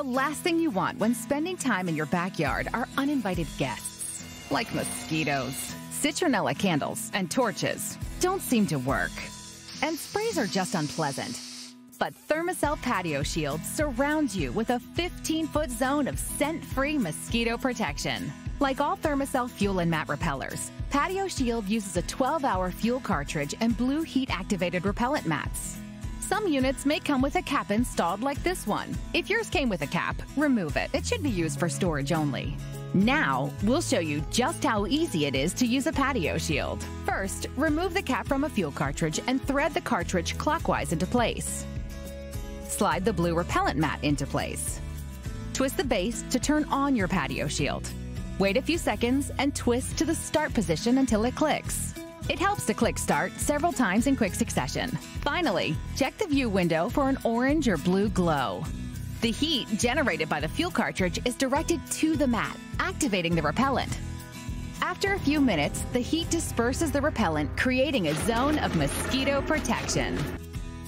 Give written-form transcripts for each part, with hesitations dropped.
The last thing you want when spending time in your backyard are uninvited guests, like mosquitoes. Citronella candles and torches don't seem to work, and sprays are just unpleasant. But Thermacell Patio Shield surrounds you with a 15-foot zone of scent-free mosquito protection. Like all Thermacell fuel and mat repellers, Patio Shield uses a 12-hour fuel cartridge and blue heat-activated repellent mats. Some units may come with a cap installed like this one. If yours came with a cap, remove it. It should be used for storage only. Now, we'll show you just how easy it is to use a patio shield. First, remove the cap from a fuel cartridge and thread the cartridge clockwise into place. Slide the blue repellent mat into place. Twist the base to turn on your patio shield. Wait a few seconds and twist to the start position until it clicks. It helps to click start several times in quick succession. Finally, check the view window for an orange or blue glow. The heat generated by the fuel cartridge is directed to the mat, activating the repellent. After a few minutes, the heat disperses the repellent, creating a zone of mosquito protection.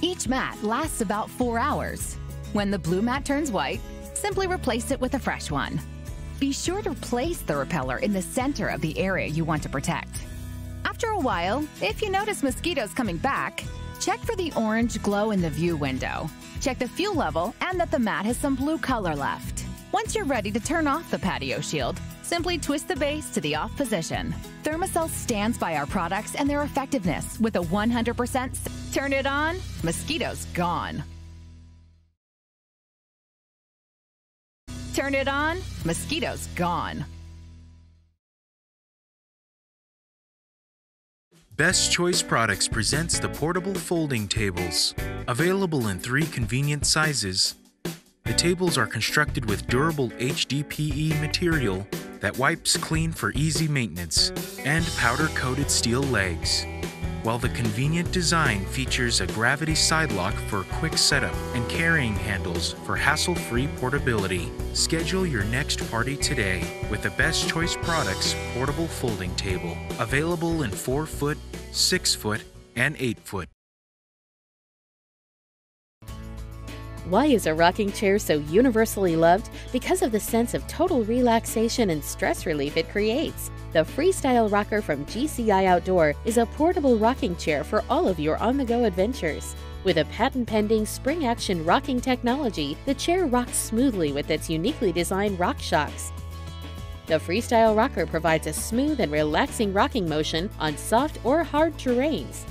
Each mat lasts about 4 hours. When the blue mat turns white, simply replace it with a fresh one. Be sure to place the repeller in the center of the area you want to protect. After a while, if you notice mosquitoes coming back, check for the orange glow in the view window. Check the fuel level and that the mat has some blue color left. Once you're ready to turn off the patio shield, simply twist the base to the off position. Thermacell stands by our products and their effectiveness with a 100%. Turn it on, mosquitoes gone. Turn it on, mosquitoes gone. Best Choice Products presents the portable folding tables. Available in 3 convenient sizes, the tables are constructed with durable HDPE material that wipes clean for easy maintenance and powder-coated steel legs, while the convenient design features a gravity side lock for quick setup and carrying handles for hassle-free portability. Schedule your next party today with the Best Choice Products portable folding table, available in 4-foot, 6-foot, and 8-foot. Why is a rocking chair so universally loved? Because of the sense of total relaxation and stress relief it creates. The Freestyle Rocker from GCI Outdoor is a portable rocking chair for all of your on-the-go adventures. With a patent-pending spring-action rocking technology, the chair rocks smoothly with its uniquely designed RockShox. The Freestyle Rocker provides a smooth and relaxing rocking motion on soft or hard terrains.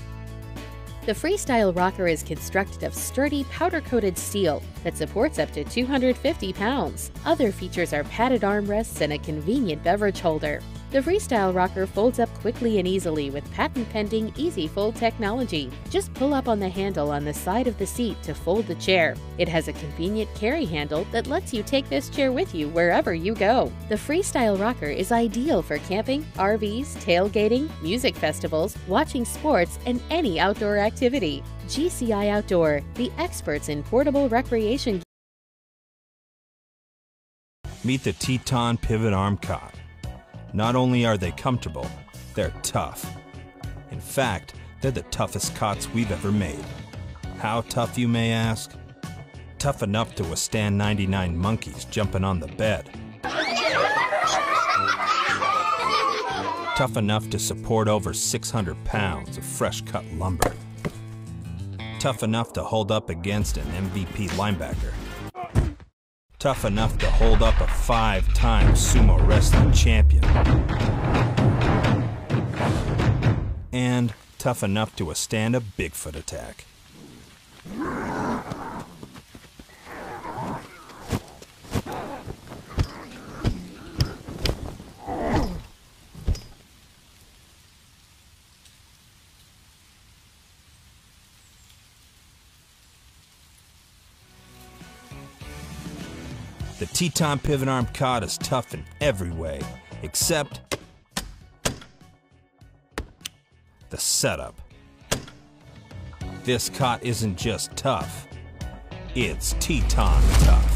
The Freestyle Rocker is constructed of sturdy powder-coated steel that supports up to 250 pounds. Other features are padded armrests and a convenient beverage holder. The Freestyle Rocker folds up quickly and easily with patent-pending Easy Fold technology. Just pull up on the handle on the side of the seat to fold the chair. It has a convenient carry handle that lets you take this chair with you wherever you go. The Freestyle Rocker is ideal for camping, RVs, tailgating, music festivals, watching sports, and any outdoor activity. GCI Outdoor, the experts in portable recreation gear. Meet the Teton Pivot Arm Cot. Not only are they comfortable, they're tough. In fact, they're the toughest cots we've ever made. How tough, you may ask? Tough enough to withstand 99 monkeys jumping on the bed. Tough enough to support over 600 pounds of fresh-cut lumber. Tough enough to hold up against an MVP linebacker. Tough enough to hold up a 5-time sumo wrestling champion. And tough enough to withstand a Bigfoot attack. The Teton Pivot Arm Cot is tough in every way, except the setup. This cot isn't just tough, it's Teton tough.